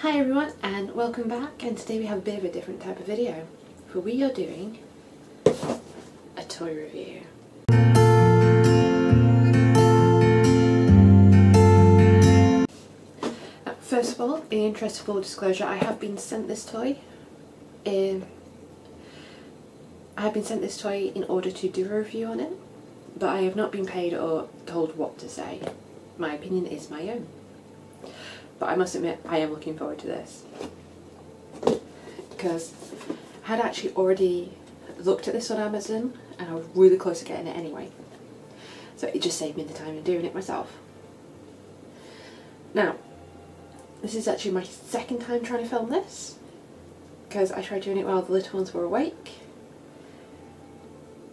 Hi everyone and welcome back, and today we have a bit of a different type of video, for we are doing a toy review. First of all, in interest of full disclosure, I have been sent this toy. I have been sent this toy in order to do a review on it, but I have not been paid or told what to say. My opinion is my own. But I must admit, I am looking forward to this, because I had actually already looked at this on Amazon and I was really close to getting it anyway, so it just saved me the time of doing it myself. Now, this is actually my second time trying to film this, because I tried doing it while the little ones were awake,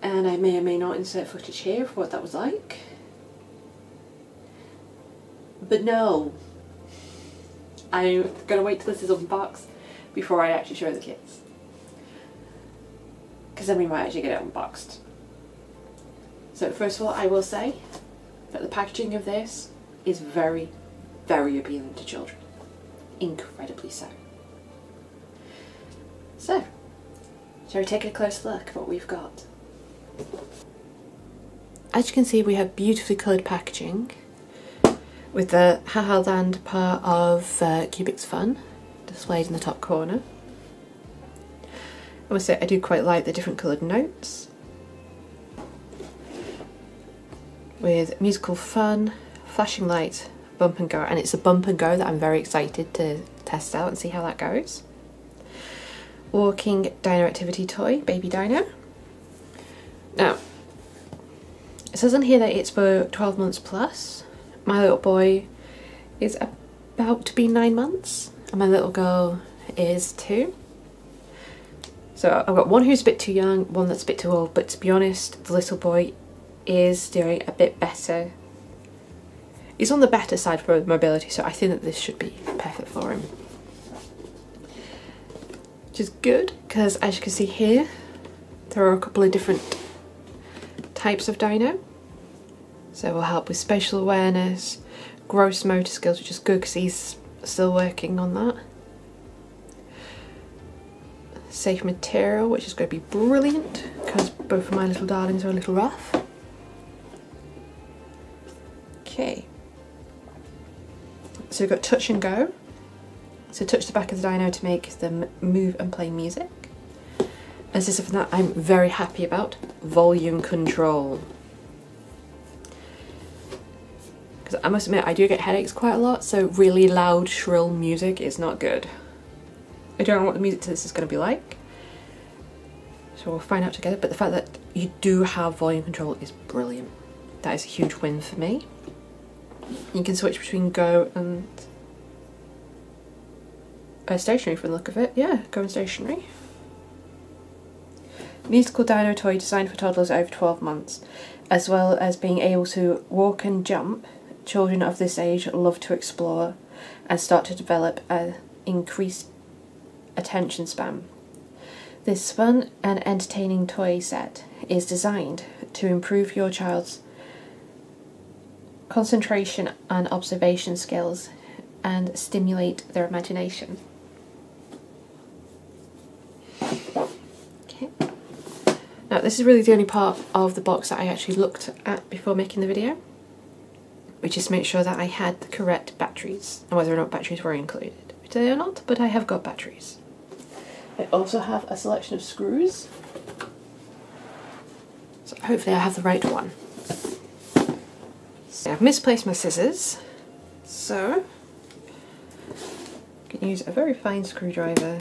and I may or may not insert footage here of what that was like. But no, I'm going to wait till this is unboxed before I actually show the kids, because then we might actually get it unboxed. So first of all, I will say that the packaging of this is very, very appealing to children. Incredibly so. So, shall we take a close look at what we've got? As you can see, we have beautifully coloured packaging, with the Ha Ha Land part of Cubics Fun displayed in the top corner. I must say, I do quite like the different coloured notes, with musical fun, flashing light, bump and go, and it's a bump and go that I'm very excited to test out and see how that goes. Walking dino activity toy, baby dino. Now, it says on here that it's for 12 months plus. My little boy is about to be 9 months, and my little girl is 2. So I've got one who's a bit too young, one that's a bit too old, but to be honest, the little boy is doing a bit better. He's on the better side for mobility, so I think that this should be perfect for him. Which is good, because as you can see here, there are a couple of different types of dino. So it will help with spatial awareness, gross motor skills, which is good because he's still working on that. Safe material, which is going to be brilliant because both of my little darlings are a little rough. Okay. So we've got touch and go. So touch the back of the dino to make them move and play music. As this is something that I'm very happy about, volume control. I must admit, I do get headaches quite a lot, so really loud, shrill music is not good. I don't know what the music to this is going to be like, so we'll find out together, but the fact that you do have volume control is brilliant. That is a huge win for me. You can switch between go and stationary from the look of it. Yeah, go and stationary. Musical dino toy designed for toddlers over 12 months, as well as being able to walk and jump. Children of this age love to explore and start to develop an increased attention span. This fun and entertaining toy set is designed to improve your child's concentration and observation skills and stimulate their imagination. Okay. Now, this is really the only part of the box that I actually looked at before making the video, which is to make sure that I had the correct batteries, and whether or not batteries were included, which they are not, but I have got batteries. I also have a selection of screws, so hopefully I have the right one. So I've misplaced my scissors, so I can use a very fine screwdriver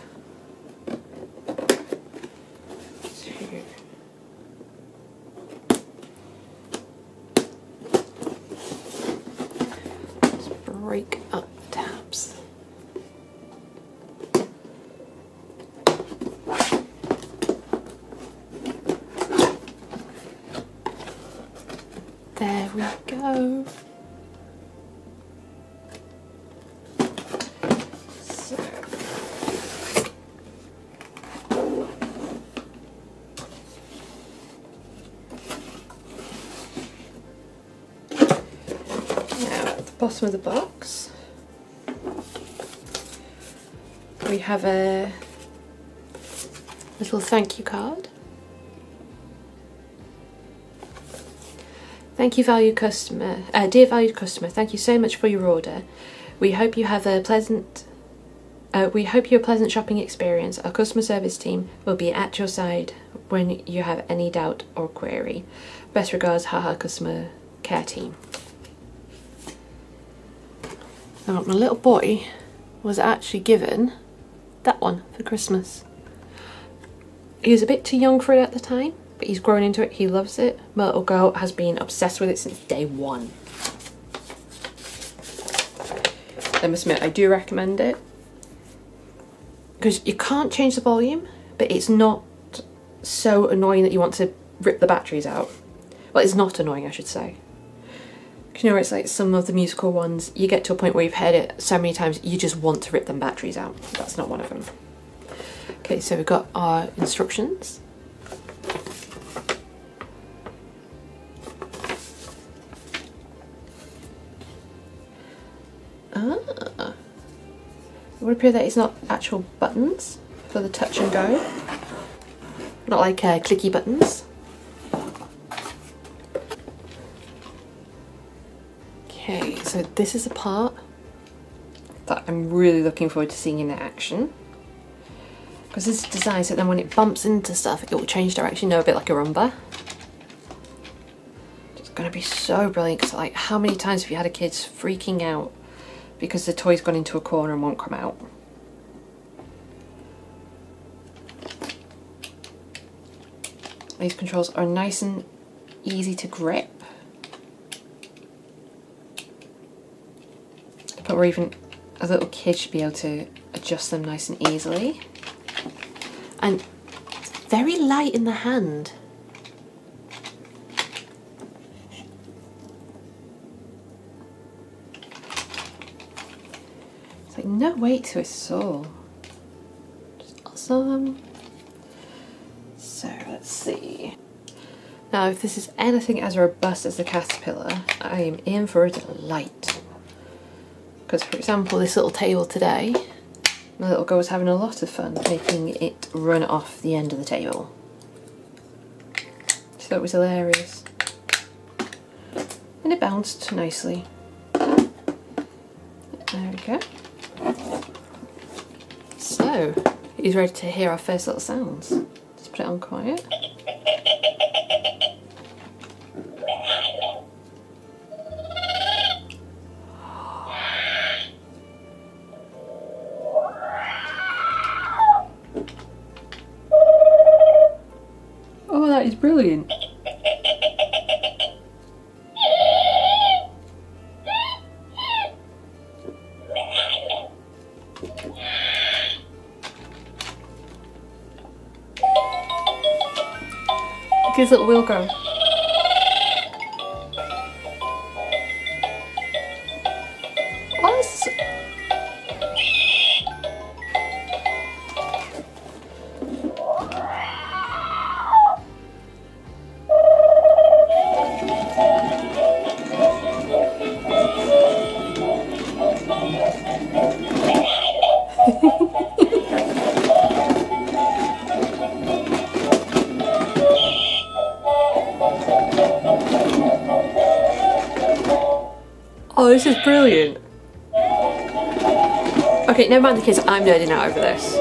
to break up the tabs. There we go. So. Now at the bottom of the box, We have a little thank you card. Thank you, valued customer. Dear valued customer, thank you so much for your order. We hope you have a pleasant. We hope your pleasant shopping experience. Our customer service team will be at your side when you have any doubt or query. Best regards, Ha Ha customer care team. Now, my little boy was actually given that one for Christmas. He was a bit too young for it at the time, but he's grown into it. He loves it. My little girl has been obsessed with it since day one. I must admit, I do recommend it, because you can't change the volume, but it's not so annoying that you want to rip the batteries out. Well, it's not annoying, I should say. You know, it's like some of the musical ones, you get to a point where you've heard it so many times, you just want to rip them batteries out. That's not one of them. Okay, so we've got our instructions. It would appear that it's not actual buttons for the touch and go. Not like clicky buttons. Okay, so this is a part that I'm really looking forward to seeing in action, because this is designed so then when it bumps into stuff, it will change direction, you know, a bit like a rumba. It's going to be so brilliant, because like, how many times have you had a kid freaking out because the toy's gone into a corner and won't come out? These controls are nice and easy to grip. But where even a little kid should be able to adjust them nice and easily. And it's very light in the hand. It's like no weight to its all. Just awesome. So let's see. Now if this is anything as robust as the caterpillar, I am in for a delight. Because for example, this little table today, my little girl was having a lot of fun making it run off the end of the table. She thought it was hilarious. And it bounced nicely. There we go. So, he's ready to hear our first little sounds. Just put it on quiet. Is brilliant. Look at his little wheel go. Oh, this is brilliant. Okay, never mind the kids, I'm nerding out over this.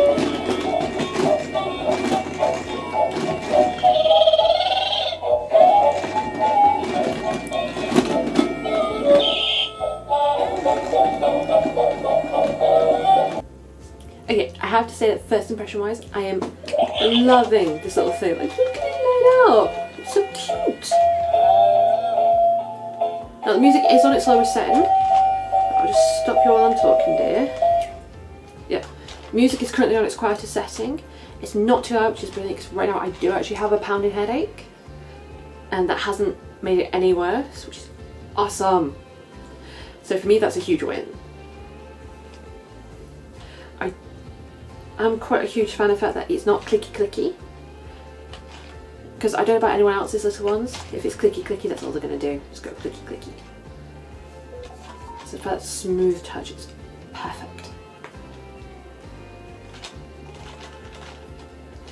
Okay, I have to say that first impression wise, I am loving this little thing. Like, look at it light up. It's so cute. Now the music is on its lowest setting. I'll just stop you while I'm talking, dear. Yeah, music is currently on its quietest setting. It's not too loud, which is brilliant, because right now I do actually have a pounding headache, and that hasn't made it any worse, which is awesome. So for me, that's a huge win. I'm quite a huge fan of the fact that it's not clicky clicky, because I don't know about anyone else's little ones, if it's clicky clicky, that's all they're going to do, just go clicky clicky. So for that smooth touch, it's perfect.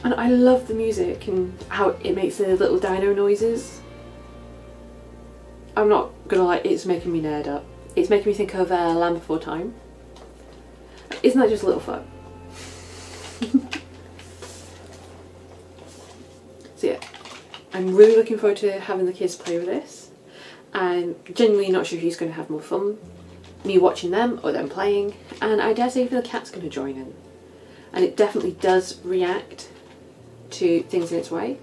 And I love the music and how it makes the little dino noises. I'm not gonna lie, it's making me nerd up. It's making me think of Land Before Time. Isn't that just a little fun? So yeah, I'm really looking forward to having the kids play with this. I'm genuinely not sure who's going to have more fun, me watching them or them playing, and I dare say even the cat's going to join in. And it definitely does react to things in its way.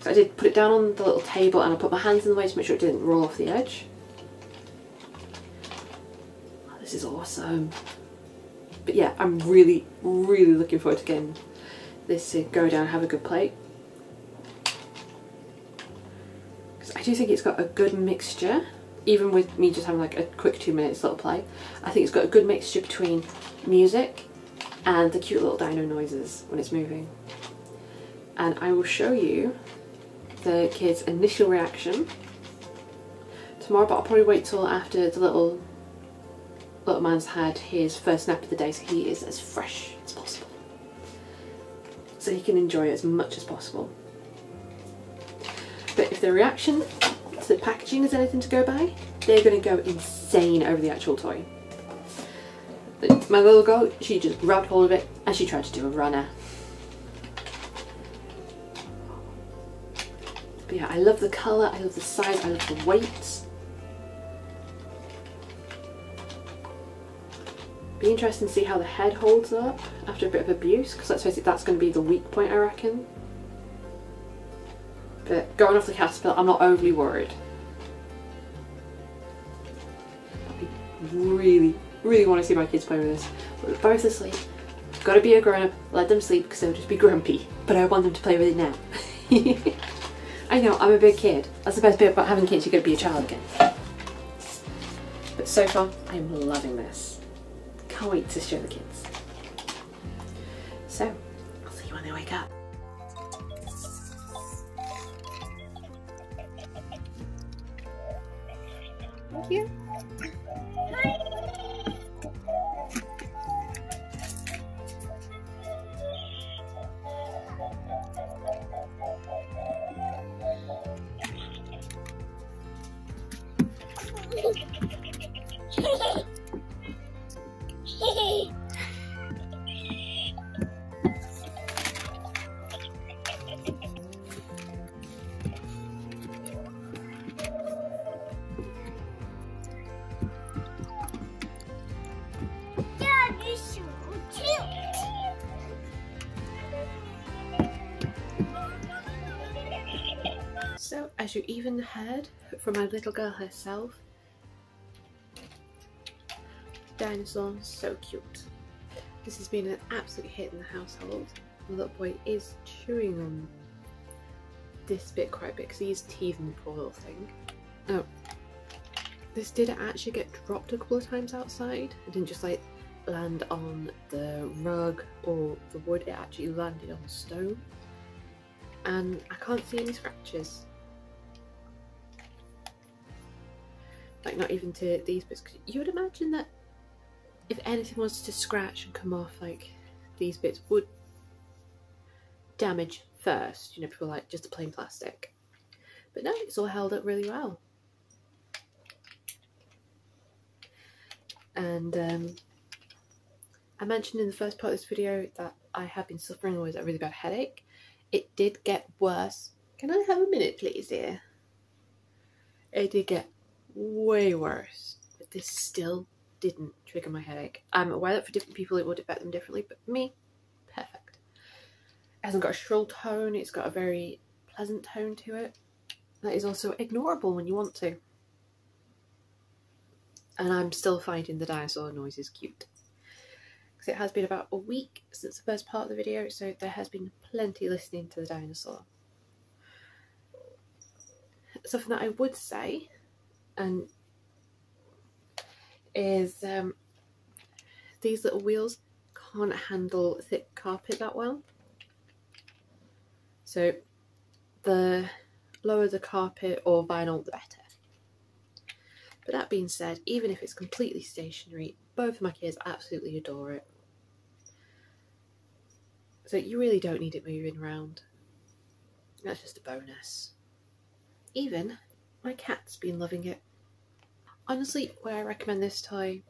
So I did put it down on the little table and I put my hands in the way to make sure it didn't roll off the edge. Oh, this is awesome. But yeah, I'm really, really looking forward to getting this to go down and have a good play. Because I do think it's got a good mixture, even with me just having like a quick 2 minutes little play. I think it's got a good mixture between music and the cute little dino noises when it's moving. And I will show you the kids' initial reaction tomorrow, but I'll probably wait till after the little man's had his first nap of the day, so he is as fresh as possible, so he can enjoy it as much as possible. But if their reaction to the packaging is anything to go by, they're going to go insane over the actual toy. My little girl, she just grabbed hold of it and she tried to do a runner. But yeah, I love the colour, I love the size, I love the weight. Be interesting to see how the head holds up after a bit of abuse, because let's face it, that's going to be the weak point, I reckon. But going off the caterpillar, I'm not overly worried. I really, really want to see my kids play with this. But they're both asleep. Got to be a grown-up, let them sleep, because they'll just be grumpy. But I want them to play with it now. I know, I'm a big kid. That's the best bit about having kids, you're going to be a child again. But so far, I'm loving this. Can't wait to show the kids. So, I'll see you when they wake up. Thank you. Hi. So, as you even heard from my little girl herself, dinosaur, so cute. This has been an absolute hit in the household. The little boy is chewing on this bit quite a bit because he's teething, the poor little thing. Oh, this did actually get dropped a couple of times outside. It didn't just like land on the rug or the wood, it actually landed on stone. And I can't see any scratches, like not even to these bits, because you would imagine that if anything was to scratch and come off, like these bits would damage first, you know, people like just a plain plastic. But no, it's all held up really well. And I mentioned in the first part of this video that I have been suffering with a really bad headache. It did get worse. Can I have a minute please, dear? It did get way worse, but this still didn't trigger my headache. I'm aware that for different people it would affect them differently, but for me, perfect. It hasn't got a shrill tone, it's got a very pleasant tone to it that is also ignorable when you want to. And I'm still finding the dinosaur noises cute. It has been about a week since the first part of the video, so there has been plenty listening to the dinosaur. Something that I would say and is these little wheels can't handle thick carpet that well, so the lower the carpet or vinyl the better. But that being said, even if it's completely stationary, both of my kids absolutely adore it. So you really don't need it moving around. That's just a bonus. Even my cat's been loving it. Honestly, would I recommend this toy?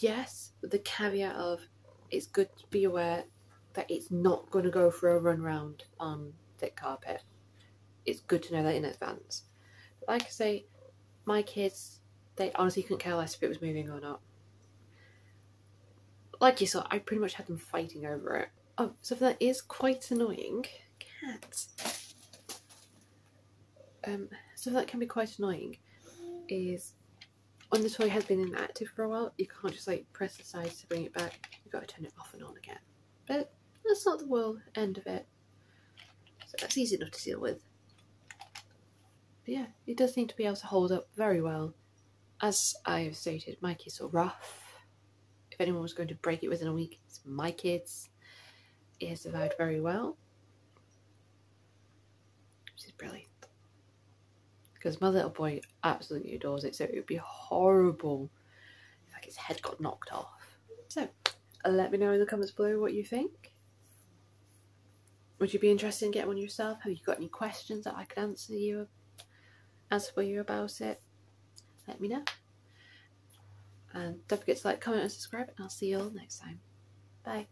Yes, with the caveat of it's good to be aware that it's not going to go for a run round on thick carpet. It's good to know that in advance. But like I say, my kids, they honestly couldn't care less if it was moving or not. Like you saw, I pretty much had them fighting over it. Oh, something that is quite annoying. Cats. Something that can be quite annoying is when the toy has been inactive for a while, you can't just like press the sides to bring it back. You've got to turn it off and on again. But that's not the world end of it. So that's easy enough to deal with. But yeah, it does seem to be able to hold up very well. As I've stated, my kids are rough. If anyone was going to break it within a week, it's my kids. It has survived very well, which is brilliant. Because my little boy absolutely adores it, so it would be horrible if like his head got knocked off. So, let me know in the comments below what you think. Would you be interested in getting one yourself? Have you got any questions that I could answer for you about it? Let me know. And don't forget to like, comment and subscribe, and I'll see you all next time. Bye.